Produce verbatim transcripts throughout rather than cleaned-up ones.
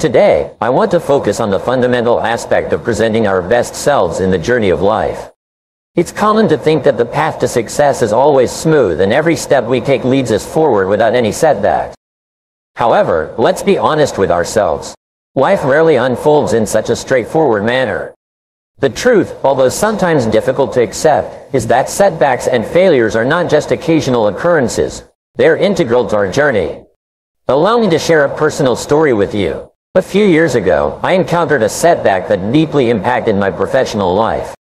Today, I want to focus on the fundamental aspect of presenting our best selves in the journey of life. It's common to think that the path to success is always smooth and every step we take leads us forward without any setbacks. However, let's be honest with ourselves. Life rarely unfolds in such a straightforward manner. The truth, although sometimes difficult to accept, is that setbacks and failures are not just occasional occurrences. They're integral to our journey. Allow me to share a personal story with you. A few years ago, I encountered a setback that deeply impacted my professional life.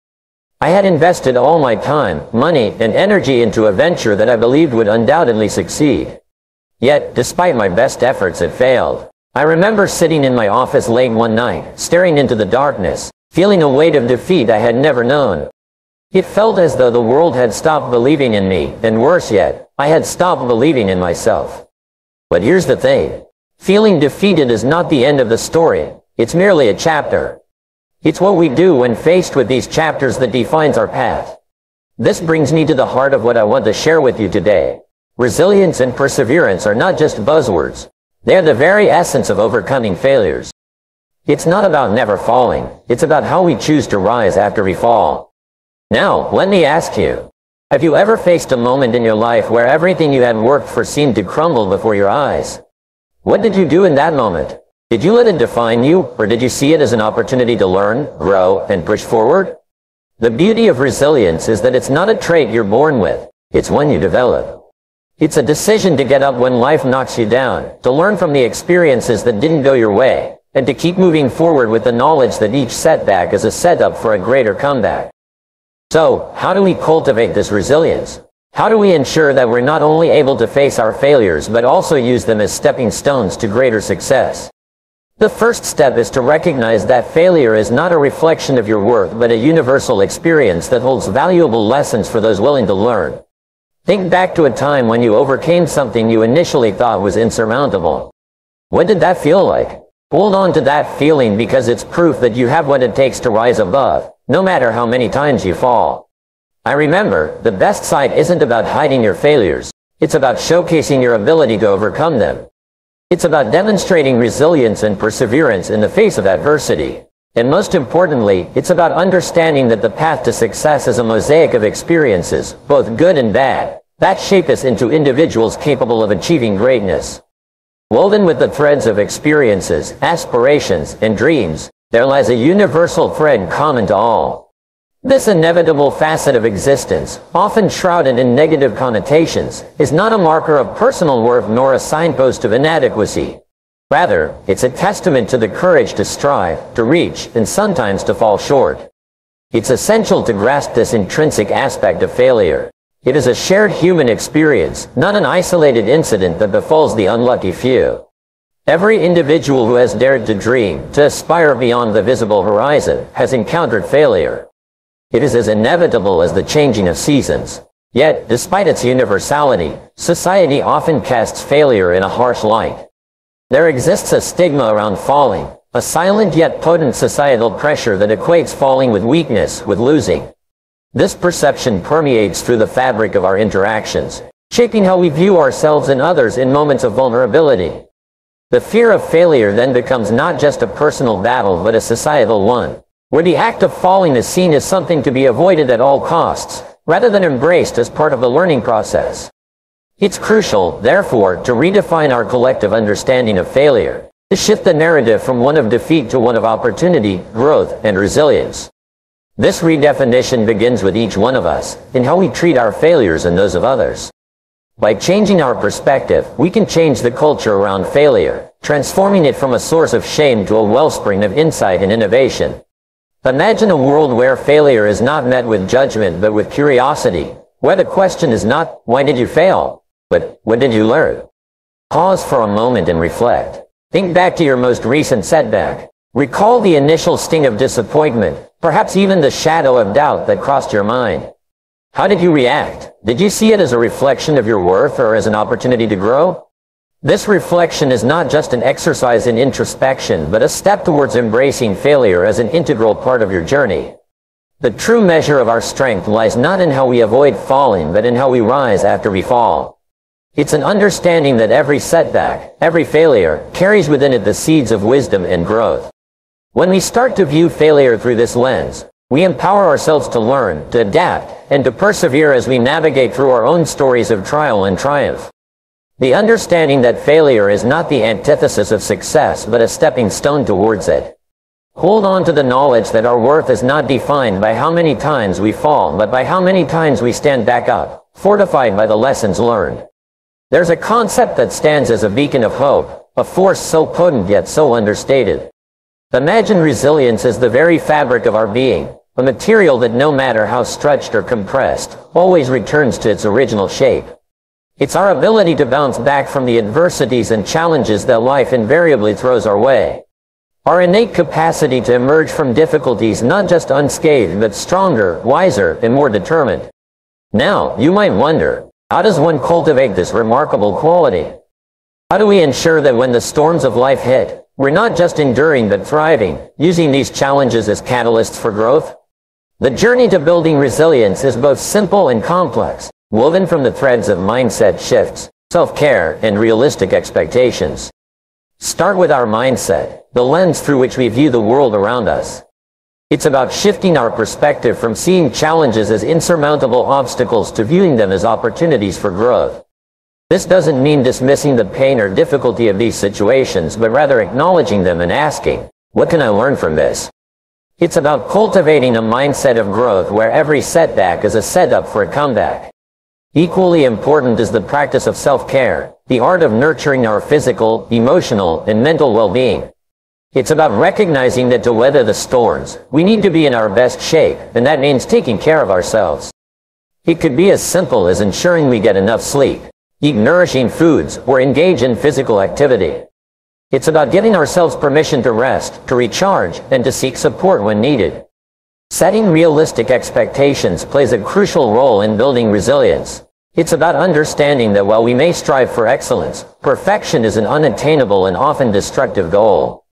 I had invested all my time, money, and energy into a venture that I believed would undoubtedly succeed. Yet, despite my best efforts, it failed. I remember sitting in my office late one night, staring into the darkness, feeling a weight of defeat I had never known. It felt as though the world had stopped believing in me, and worse yet, I had stopped believing in myself. But here's the thing. Feeling defeated is not the end of the story. It's merely a chapter. It's what we do when faced with these chapters that defines our path. This brings me to the heart of what I want to share with you today. Resilience and perseverance are not just buzzwords. They are the very essence of overcoming failures. It's not about never falling. It's about how we choose to rise after we fall. Now, let me ask you. Have you ever faced a moment in your life where everything you had worked for seemed to crumble before your eyes? What did you do in that moment? Did you let it define you, or did you see it as an opportunity to learn, grow, and push forward? The beauty of resilience is that it's not a trait you're born with. It's one you develop. It's a decision to get up when life knocks you down, to learn from the experiences that didn't go your way, and to keep moving forward with the knowledge that each setback is a setup for a greater comeback. So, how do we cultivate this resilience? How do we ensure that we're not only able to face our failures but also use them as stepping stones to greater success? The first step is to recognize that failure is not a reflection of your worth but a universal experience that holds valuable lessons for those willing to learn. Think back to a time when you overcame something you initially thought was insurmountable. What did that feel like? Hold on to that feeling because it's proof that you have what it takes to rise above, no matter how many times you fall. I remember, the best side isn't about hiding your failures. It's about showcasing your ability to overcome them. It's about demonstrating resilience and perseverance in the face of adversity. And most importantly, it's about understanding that the path to success is a mosaic of experiences, both good and bad, that shape us into individuals capable of achieving greatness. Woven with the threads of experiences, aspirations, and dreams, there lies a universal thread common to all. This inevitable facet of existence, often shrouded in negative connotations, is not a marker of personal worth nor a signpost of inadequacy. Rather, it's a testament to the courage to strive, to reach, and sometimes to fall short. It's essential to grasp this intrinsic aspect of failure. It is a shared human experience, not an isolated incident that befalls the unlucky few. Every individual who has dared to dream, to aspire beyond the visible horizon, has encountered failure. It is as inevitable as the changing of seasons. Yet, despite its universality, society often casts failure in a harsh light. There exists a stigma around falling, a silent yet potent societal pressure that equates falling with weakness, with losing. This perception permeates through the fabric of our interactions, shaping how we view ourselves and others in moments of vulnerability. The fear of failure then becomes not just a personal battle but a societal one, where the act of falling is seen as something to be avoided at all costs, rather than embraced as part of the learning process. It's crucial, therefore, to redefine our collective understanding of failure, to shift the narrative from one of defeat to one of opportunity, growth, and resilience. This redefinition begins with each one of us, in how we treat our failures and those of others. By changing our perspective, we can change the culture around failure, transforming it from a source of shame to a wellspring of insight and innovation. Imagine a world where failure is not met with judgment but with curiosity, where the question is not, why did you fail? But, what did you learn? Pause for a moment and reflect. Think back to your most recent setback. Recall the initial sting of disappointment, perhaps even the shadow of doubt that crossed your mind. How did you react? Did you see it as a reflection of your worth or as an opportunity to grow? This reflection is not just an exercise in introspection, but a step towards embracing failure as an integral part of your journey. The true measure of our strength lies not in how we avoid falling, but in how we rise after we fall. It's an understanding that every setback, every failure, carries within it the seeds of wisdom and growth. When we start to view failure through this lens, we empower ourselves to learn, to adapt, and to persevere as we navigate through our own stories of trial and triumph. The understanding that failure is not the antithesis of success but a stepping stone towards it. Hold on to the knowledge that our worth is not defined by how many times we fall but by how many times we stand back up, fortified by the lessons learned. There's a concept that stands as a beacon of hope, a force so potent yet so understated. Imagine resilience as the very fabric of our being, a material that no matter how stretched or compressed, always returns to its original shape. It's our ability to bounce back from the adversities and challenges that life invariably throws our way. Our innate capacity to emerge from difficulties not just unscathed but stronger, wiser, and more determined. Now, you might wonder, how does one cultivate this remarkable quality? How do we ensure that when the storms of life hit, we're not just enduring but thriving, using these challenges as catalysts for growth? The journey to building resilience is both simple and complex, woven from the threads of mindset shifts, self-care, and realistic expectations. Start with our mindset, the lens through which we view the world around us. It's about shifting our perspective from seeing challenges as insurmountable obstacles to viewing them as opportunities for growth. This doesn't mean dismissing the pain or difficulty of these situations, but rather acknowledging them and asking, what can I learn from this? It's about cultivating a mindset of growth where every setback is a setup for a comeback. Equally important is the practice of self-care, the art of nurturing our physical, emotional, and mental well-being. It's about recognizing that to weather the storms, we need to be in our best shape, and that means taking care of ourselves. It could be as simple as ensuring we get enough sleep, eat nourishing foods, or engage in physical activity. It's about giving ourselves permission to rest, to recharge, and to seek support when needed. Setting realistic expectations plays a crucial role in building resilience. It's about understanding that while we may strive for excellence, perfection is an unattainable and often destructive goal.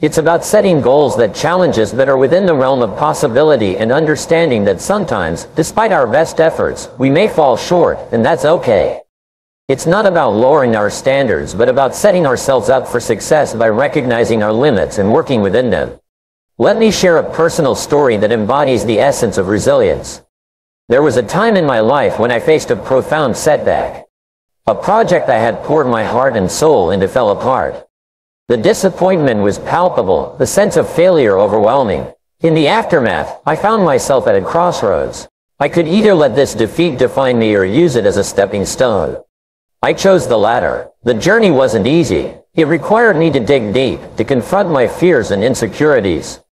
It's about setting goals that challenge us that are within the realm of possibility and understanding that sometimes, despite our best efforts, we may fall short, and that's okay. It's not about lowering our standards but about setting ourselves up for success by recognizing our limits and working within them. Let me share a personal story that embodies the essence of resilience. There was a time in my life when I faced a profound setback. A project I had poured my heart and soul into fell apart. The disappointment was palpable, the sense of failure overwhelming. In the aftermath, I found myself at a crossroads. I could either let this defeat define me or use it as a stepping stone. I chose the latter. The journey wasn't easy. It required me to dig deep, to confront my fears and insecurities.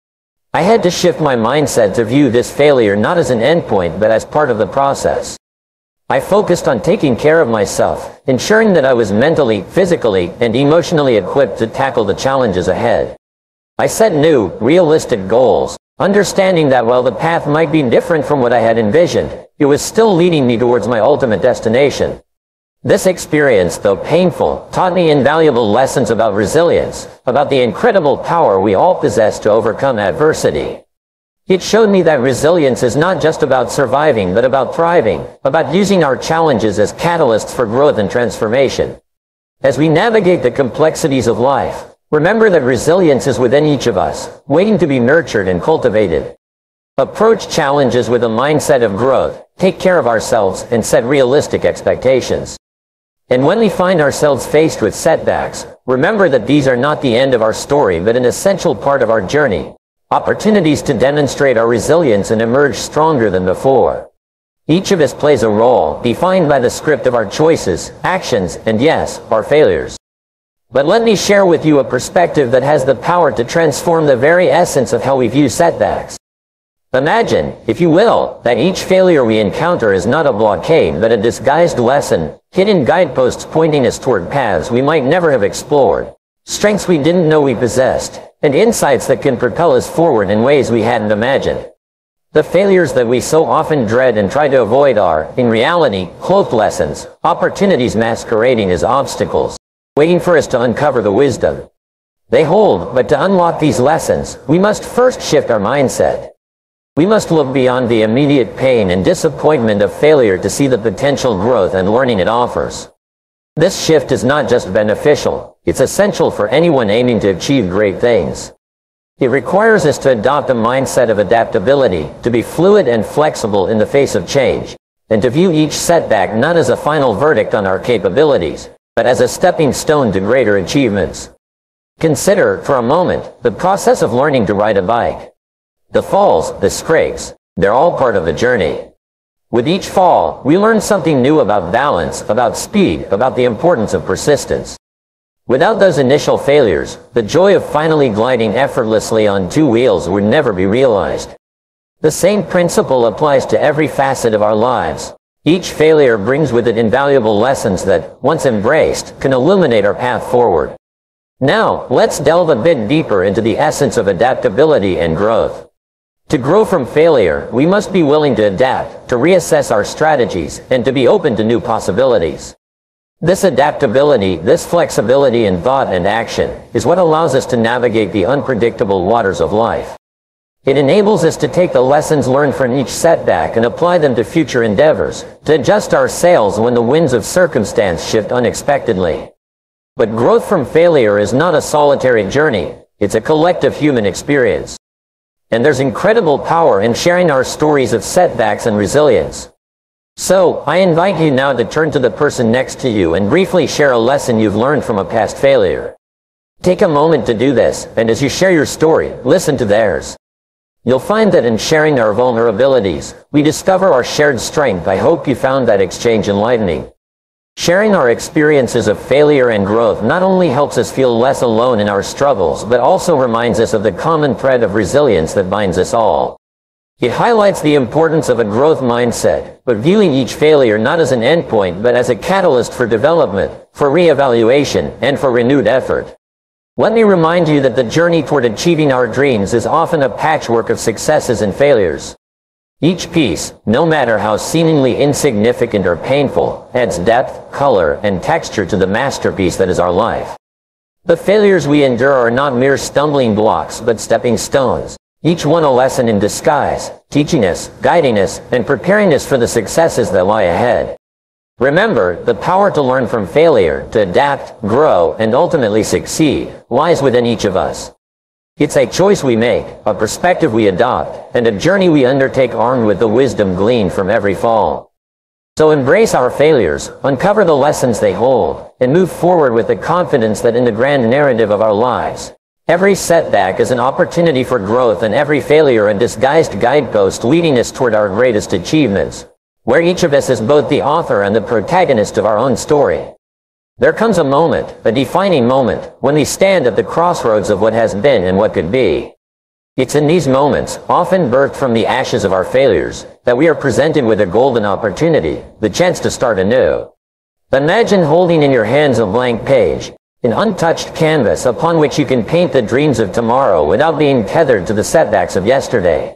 I had to shift my mindset to view this failure not as an endpoint but as part of the process. I focused on taking care of myself, ensuring that I was mentally, physically, and emotionally equipped to tackle the challenges ahead. I set new, realistic goals, understanding that while the path might be different from what I had envisioned, it was still leading me towards my ultimate destination. This experience, though painful, taught me invaluable lessons about resilience, about the incredible power we all possess to overcome adversity. It showed me that resilience is not just about surviving but about thriving, about using our challenges as catalysts for growth and transformation. As we navigate the complexities of life, remember that resilience is within each of us, waiting to be nurtured and cultivated. Approach challenges with a mindset of growth, take care of ourselves, and set realistic expectations. And when we find ourselves faced with setbacks, remember that these are not the end of our story but an essential part of our journey, opportunities to demonstrate our resilience and emerge stronger than before. Each of us plays a role, defined by the script of our choices, actions, and yes, our failures. But let me share with you a perspective that has the power to transform the very essence of how we view setbacks. Imagine, if you will, that each failure we encounter is not a blockade but a disguised lesson, hidden guideposts pointing us toward paths we might never have explored, strengths we didn't know we possessed, and insights that can propel us forward in ways we hadn't imagined. The failures that we so often dread and try to avoid are, in reality, cloaked lessons, opportunities masquerading as obstacles, waiting for us to uncover the wisdom they hold. But to unlock these lessons, we must first shift our mindset. We must look beyond the immediate pain and disappointment of failure to see the potential growth and learning it offers. This shift is not just beneficial, it's essential for anyone aiming to achieve great things. It requires us to adopt a mindset of adaptability, to be fluid and flexible in the face of change, and to view each setback not as a final verdict on our capabilities, but as a stepping stone to greater achievements. Consider, for a moment, the process of learning to ride a bike. The falls, the scrapes, they're all part of the journey. With each fall, we learn something new about balance, about speed, about the importance of persistence. Without those initial failures, the joy of finally gliding effortlessly on two wheels would never be realized. The same principle applies to every facet of our lives. Each failure brings with it invaluable lessons that, once embraced, can illuminate our path forward. Now, let's delve a bit deeper into the essence of adaptability and growth. To grow from failure, we must be willing to adapt, to reassess our strategies, and to be open to new possibilities. This adaptability, this flexibility in thought and action, is what allows us to navigate the unpredictable waters of life. It enables us to take the lessons learned from each setback and apply them to future endeavors, to adjust our sails when the winds of circumstance shift unexpectedly. But growth from failure is not a solitary journey, it's a collective human experience. And there's incredible power in sharing our stories of setbacks and resilience. So, I invite you now to turn to the person next to you and briefly share a lesson you've learned from a past failure. Take a moment to do this, and as you share your story, listen to theirs. You'll find that in sharing our vulnerabilities, we discover our shared strength. I hope you found that exchange enlightening. Sharing our experiences of failure and growth not only helps us feel less alone in our struggles, but also reminds us of the common thread of resilience that binds us all. It highlights the importance of a growth mindset, but viewing each failure not as an endpoint, but as a catalyst for development, for reevaluation, and for renewed effort. Let me remind you that the journey toward achieving our dreams is often a patchwork of successes and failures. Each piece, no matter how seemingly insignificant or painful, adds depth, color, and texture to the masterpiece that is our life. The failures we endure are not mere stumbling blocks but stepping stones, each one a lesson in disguise, teaching us, guiding us, and preparing us for the successes that lie ahead. Remember, the power to learn from failure, to adapt, grow, and ultimately succeed, lies within each of us. It's a choice we make, a perspective we adopt, and a journey we undertake armed with the wisdom gleaned from every fall. So embrace our failures, uncover the lessons they hold, and move forward with the confidence that in the grand narrative of our lives, every setback is an opportunity for growth and every failure a disguised guidepost leading us toward our greatest achievements, where each of us is both the author and the protagonist of our own story. There comes a moment, a defining moment, when we stand at the crossroads of what has been and what could be. It's in these moments, often birthed from the ashes of our failures, that we are presented with a golden opportunity, the chance to start anew. Imagine holding in your hands a blank page, an untouched canvas upon which you can paint the dreams of tomorrow without being tethered to the setbacks of yesterday.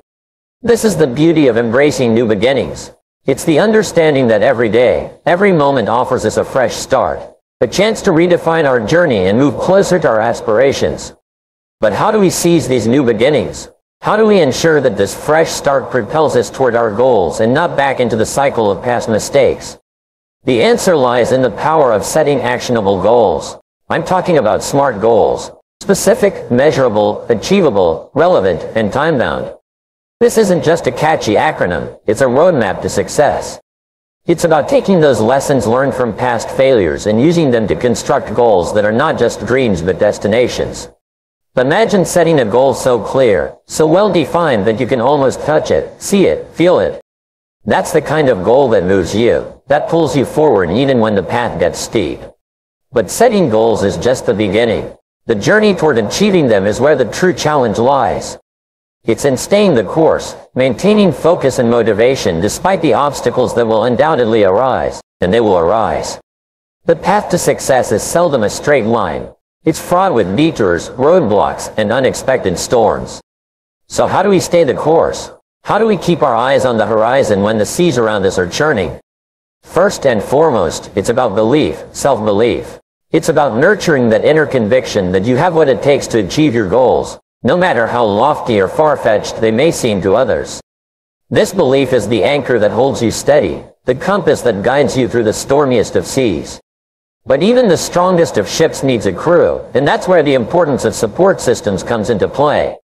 This is the beauty of embracing new beginnings. It's the understanding that every day, every moment offers us a fresh start, a chance to redefine our journey and move closer to our aspirations. But how do we seize these new beginnings? How do we ensure that this fresh start propels us toward our goals and not back into the cycle of past mistakes? The answer lies in the power of setting actionable goals. I'm talking about SMART goals: specific, measurable, achievable, relevant, and time-bound. This isn't just a catchy acronym, it's a roadmap to success. It's about taking those lessons learned from past failures and using them to construct goals that are not just dreams but destinations. Imagine setting a goal so clear, so well-defined that you can almost touch it, see it, feel it. That's the kind of goal that moves you, that pulls you forward even when the path gets steep. But setting goals is just the beginning. The journey toward achieving them is where the true challenge lies. It's in staying the course, maintaining focus and motivation despite the obstacles that will undoubtedly arise, and they will arise. The path to success is seldom a straight line. It's fraught with detours, roadblocks, and unexpected storms. So how do we stay the course? How do we keep our eyes on the horizon when the seas around us are churning? First and foremost, it's about belief, self-belief. It's about nurturing that inner conviction that you have what it takes to achieve your goals, no matter how lofty or far-fetched they may seem to others. This belief is the anchor that holds you steady, the compass that guides you through the stormiest of seas. But even the strongest of ships needs a crew, and that's where the importance of support systems comes into play.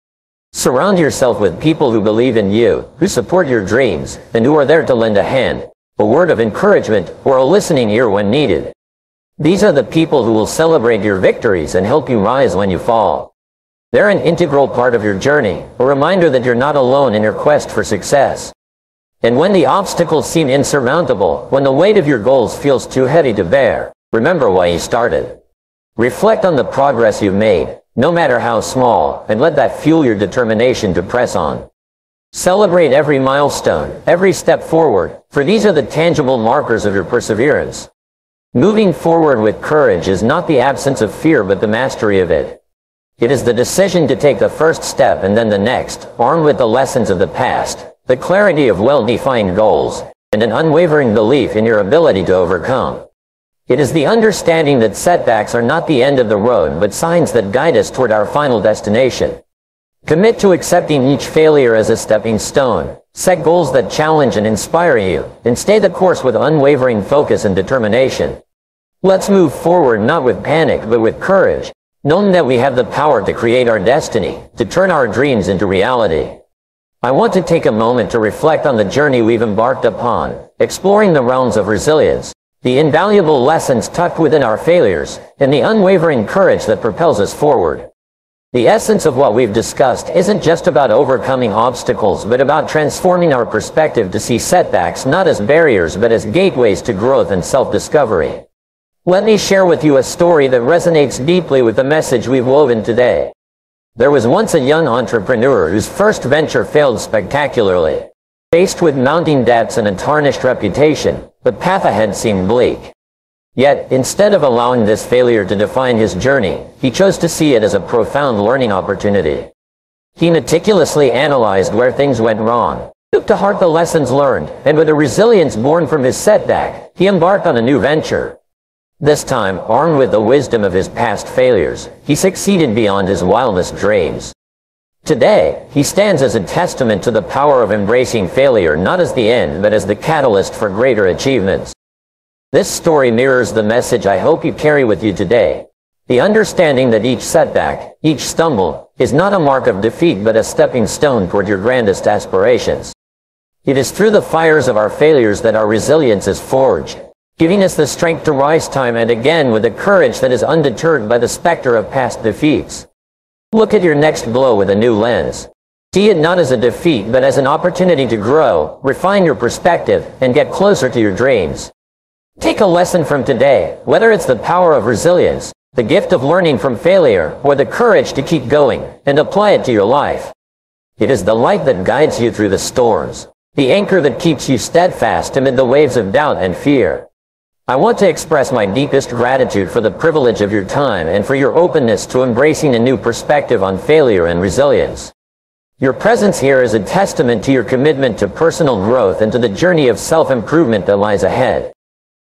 Surround yourself with people who believe in you, who support your dreams, and who are there to lend a hand, a word of encouragement, or a listening ear when needed. These are the people who will celebrate your victories and help you rise when you fall. They're an integral part of your journey, a reminder that you're not alone in your quest for success. And when the obstacles seem insurmountable, when the weight of your goals feels too heavy to bear, remember why you started. Reflect on the progress you've made, no matter how small, and let that fuel your determination to press on. Celebrate every milestone, every step forward, for these are the tangible markers of your perseverance. Moving forward with courage is not the absence of fear but the mastery of it. It is the decision to take the first step and then the next, armed with the lessons of the past, the clarity of well-defined goals, and an unwavering belief in your ability to overcome. It is the understanding that setbacks are not the end of the road but signs that guide us toward our final destination. Commit to accepting each failure as a stepping stone. Set goals that challenge and inspire you, and stay the course with unwavering focus and determination. Let's move forward not with panic but with courage, knowing that we have the power to create our destiny, to turn our dreams into reality. I want to take a moment to reflect on the journey we've embarked upon, exploring the realms of resilience, the invaluable lessons tucked within our failures, and the unwavering courage that propels us forward. The essence of what we've discussed isn't just about overcoming obstacles but about transforming our perspective to see setbacks not as barriers but as gateways to growth and self-discovery. Let me share with you a story that resonates deeply with the message we've woven today. There was once a young entrepreneur whose first venture failed spectacularly. Faced with mounting debts and a tarnished reputation, the path ahead seemed bleak. Yet, instead of allowing this failure to define his journey, he chose to see it as a profound learning opportunity. He meticulously analyzed where things went wrong, took to heart the lessons learned, and with a resilience born from his setback, he embarked on a new venture. This time, armed with the wisdom of his past failures, he succeeded beyond his wildest dreams. Today, he stands as a testament to the power of embracing failure not as the end but as the catalyst for greater achievements. This story mirrors the message I hope you carry with you today. The understanding that each setback, each stumble, is not a mark of defeat but a stepping stone toward your grandest aspirations. It is through the fires of our failures that our resilience is forged, giving us the strength to rise time and again with a courage that is undeterred by the specter of past defeats. Look at your next blow with a new lens. See it not as a defeat but as an opportunity to grow, refine your perspective, and get closer to your dreams. Take a lesson from today, whether it's the power of resilience, the gift of learning from failure, or the courage to keep going, and apply it to your life. It is the light that guides you through the storms, the anchor that keeps you steadfast amid the waves of doubt and fear. I want to express my deepest gratitude for the privilege of your time and for your openness to embracing a new perspective on failure and resilience. Your presence here is a testament to your commitment to personal growth and to the journey of self-improvement that lies ahead.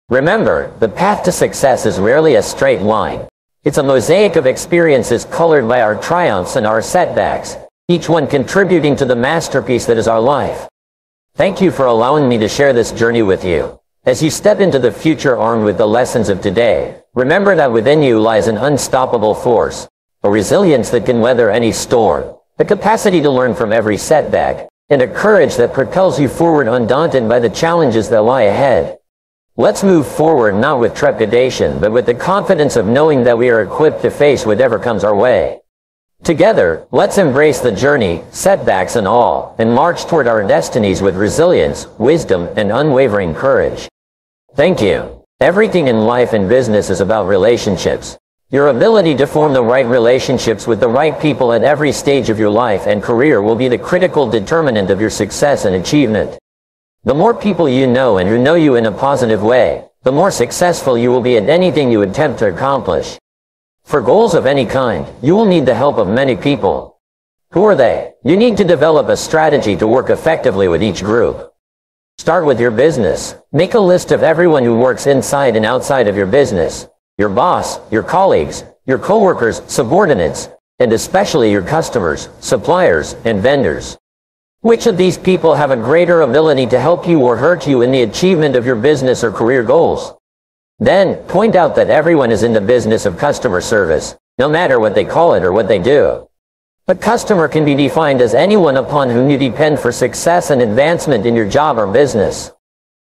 Remember, the path to success is rarely a straight line. It's a mosaic of experiences colored by our triumphs and our setbacks, each one contributing to the masterpiece that is our life. Thank you for allowing me to share this journey with you. As you step into the future armed with the lessons of today, remember that within you lies an unstoppable force, a resilience that can weather any storm, a capacity to learn from every setback, and a courage that propels you forward undaunted by the challenges that lie ahead. Let's move forward not with trepidation but with the confidence of knowing that we are equipped to face whatever comes our way. Together, let's embrace the journey, setbacks and all, and march toward our destinies with resilience, wisdom, and unwavering courage. Thank you. Everything in life and business is about relationships. Your ability to form the right relationships with the right people at every stage of your life and career will be the critical determinant of your success and achievement. The more people you know and who know you in a positive way, the more successful you will be at anything you attempt to accomplish. For goals of any kind, you will need the help of many people. Who are they? You need to develop a strategy to work effectively with each group. Start with your business. Make a list of everyone who works inside and outside of your business. Your boss, your colleagues, your coworkers, subordinates, and especially your customers, suppliers, and vendors. Which of these people have a greater ability to help you or hurt you in the achievement of your business or career goals? Then, point out that everyone is in the business of customer service, no matter what they call it or what they do. But customer can be defined as anyone upon whom you depend for success and advancement in your job or business.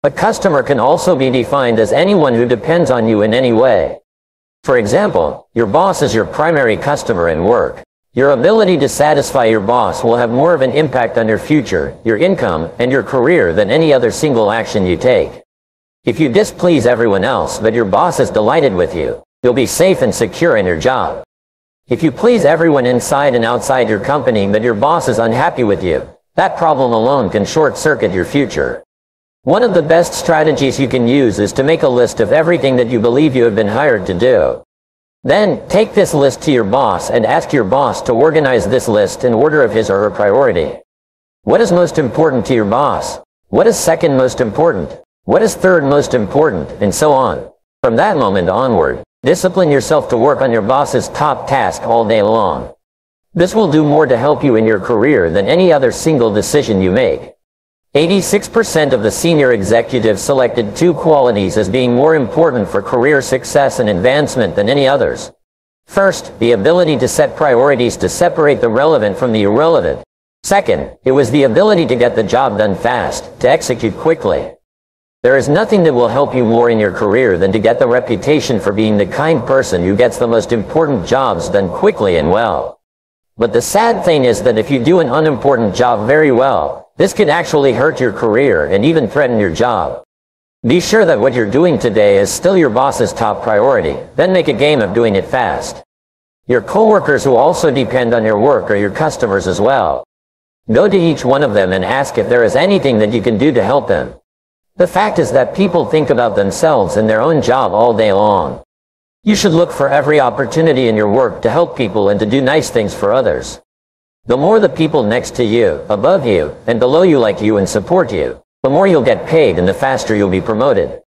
But customer can also be defined as anyone who depends on you in any way. For example, your boss is your primary customer in work. Your ability to satisfy your boss will have more of an impact on your future, your income, and your career than any other single action you take. If you displease everyone else but your boss is delighted with you, you'll be safe and secure in your job. If you please everyone inside and outside your company but your boss is unhappy with you, that problem alone can short-circuit your future. One of the best strategies you can use is to make a list of everything that you believe you have been hired to do. Then, take this list to your boss and ask your boss to organize this list in order of his or her priority. What is most important to your boss? What is second most important? What is third most important, and so on. From that moment onward, discipline yourself to work on your boss's top task all day long. This will do more to help you in your career than any other single decision you make. eighty-six percent of the senior executives selected two qualities as being more important for career success and advancement than any others. First, the ability to set priorities to separate the relevant from the irrelevant. Second, it was the ability to get the job done fast, to execute quickly. There is nothing that will help you more in your career than to get the reputation for being the kind person who gets the most important jobs done quickly and well. But the sad thing is that if you do an unimportant job very well, this could actually hurt your career and even threaten your job. Be sure that what you're doing today is still your boss's top priority, then make a game of doing it fast. Your coworkers who also depend on your work are your customers as well. Go to each one of them and ask if there is anything that you can do to help them. The fact is that people think about themselves and their own job all day long. You should look for every opportunity in your work to help people and to do nice things for others. The more the people next to you, above you, and below you like you and support you, the more you'll get paid and the faster you'll be promoted.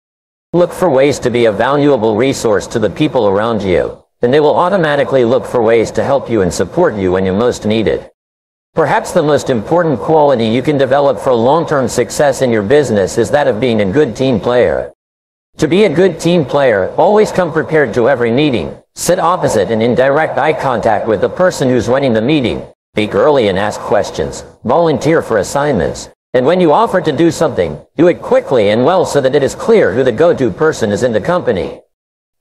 Look for ways to be a valuable resource to the people around you, and they will automatically look for ways to help you and support you when you most need it. Perhaps the most important quality you can develop for long-term success in your business is that of being a good team player. To be a good team player, always come prepared to every meeting, sit opposite and in direct eye contact with the person who's running the meeting, speak early and ask questions, volunteer for assignments, and when you offer to do something, do it quickly and well so that it is clear who the go-to person is in the company.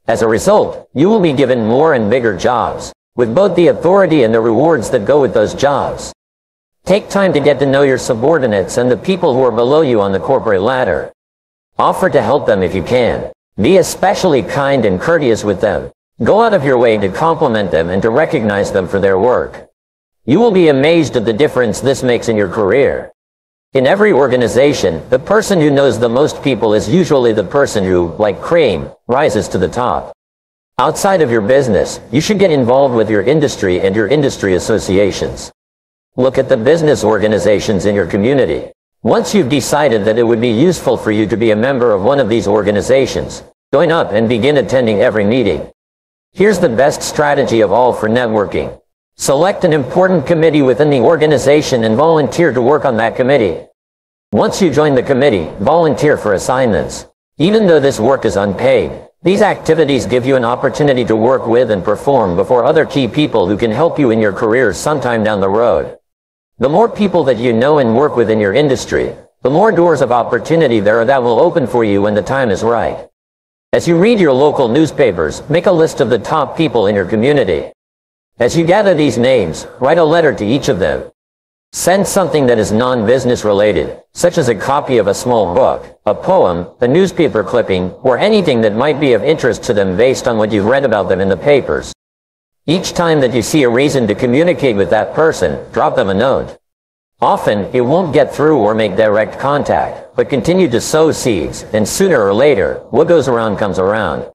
As a result, you will be given more and bigger jobs, with both the authority and the rewards that go with those jobs. Take time to get to know your subordinates and the people who are below you on the corporate ladder. Offer to help them if you can. Be especially kind and courteous with them. Go out of your way to compliment them and to recognize them for their work. You will be amazed at the difference this makes in your career. In every organization, the person who knows the most people is usually the person who, like cream, rises to the top. Outside of your business, you should get involved with your industry and your industry associations. Look at the business organizations in your community. Once you've decided that it would be useful for you to be a member of one of these organizations, join up and begin attending every meeting. Here's the best strategy of all for networking. Select an important committee within the organization and volunteer to work on that committee. Once you join the committee, volunteer for assignments. Even though this work is unpaid, these activities give you an opportunity to work with and perform before other key people who can help you in your career sometime down the road. The more people that you know and work with in your industry, the more doors of opportunity there are that will open for you when the time is right. As you read your local newspapers, make a list of the top people in your community. As you gather these names, write a letter to each of them. Send something that is non-business related, such as a copy of a small book, a poem, a newspaper clipping, or anything that might be of interest to them based on what you've read about them in the papers. Each time that you see a reason to communicate with that person, drop them a note. Often, it won't get through or make direct contact, but continue to sow seeds, and sooner or later, what goes around comes around.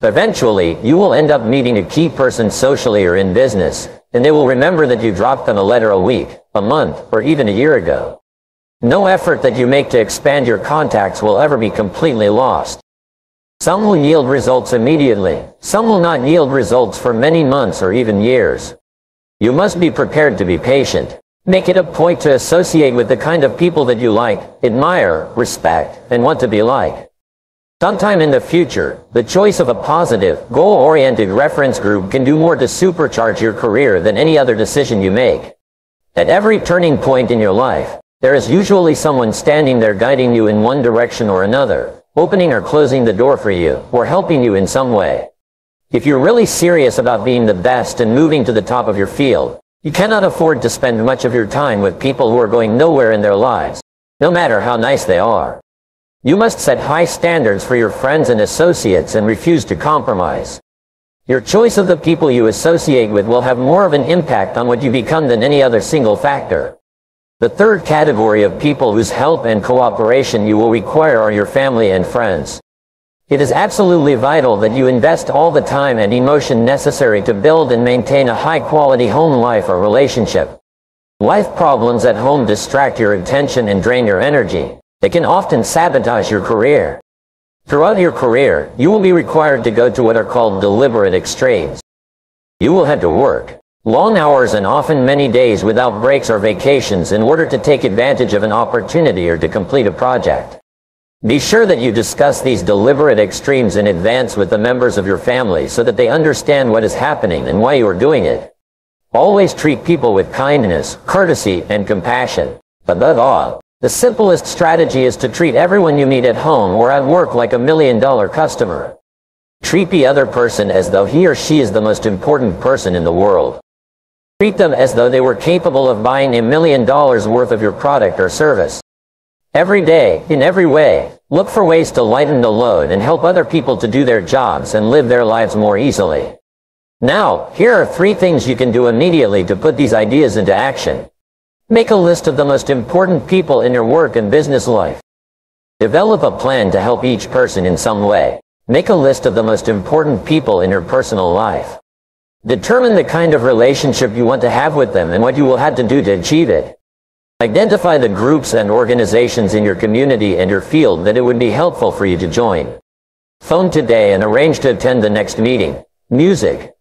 Eventually, you will end up meeting a key person socially or in business, and they will remember that you dropped them a letter a week, a month, or even a year ago. No effort that you make to expand your contacts will ever be completely lost. Some will yield results immediately, some will not yield results for many months or even years. You must be prepared to be patient. Make it a point to associate with the kind of people that you like, admire, respect, and want to be like. Sometime in the future, the choice of a positive, goal-oriented reference group can do more to supercharge your career than any other decision you make. At every turning point in your life, there is usually someone standing there guiding you in one direction or another, opening or closing the door for you, or helping you in some way. If you're really serious about being the best and moving to the top of your field, you cannot afford to spend much of your time with people who are going nowhere in their lives, no matter how nice they are. You must set high standards for your friends and associates and refuse to compromise. Your choice of the people you associate with will have more of an impact on what you become than any other single factor. The third category of people whose help and cooperation you will require are your family and friends. It is absolutely vital that you invest all the time and emotion necessary to build and maintain a high-quality home life or relationship. Life problems at home distract your attention and drain your energy. They can often sabotage your career. Throughout your career, you will be required to go to what are called deliberate extremes. You will have to work long hours and often many days without breaks or vacations in order to take advantage of an opportunity or to complete a project. Be sure that you discuss these deliberate extremes in advance with the members of your family so that they understand what is happening and why you are doing it. Always treat people with kindness, courtesy, and compassion. Above all, the simplest strategy is to treat everyone you meet at home or at work like a million-dollar customer. Treat the other person as though he or she is the most important person in the world. Treat them as though they were capable of buying a million dollars worth of your product or service. Every day, in every way, look for ways to lighten the load and help other people to do their jobs and live their lives more easily. Now, here are three things you can do immediately to put these ideas into action. Make a list of the most important people in your work and business life. Develop a plan to help each person in some way. Make a list of the most important people in your personal life. Determine the kind of relationship you want to have with them and what you will have to do to achieve it. Identify the groups and organizations in your community and your field that it would be helpful for you to join. Phone today and arrange to attend the next meeting. Music,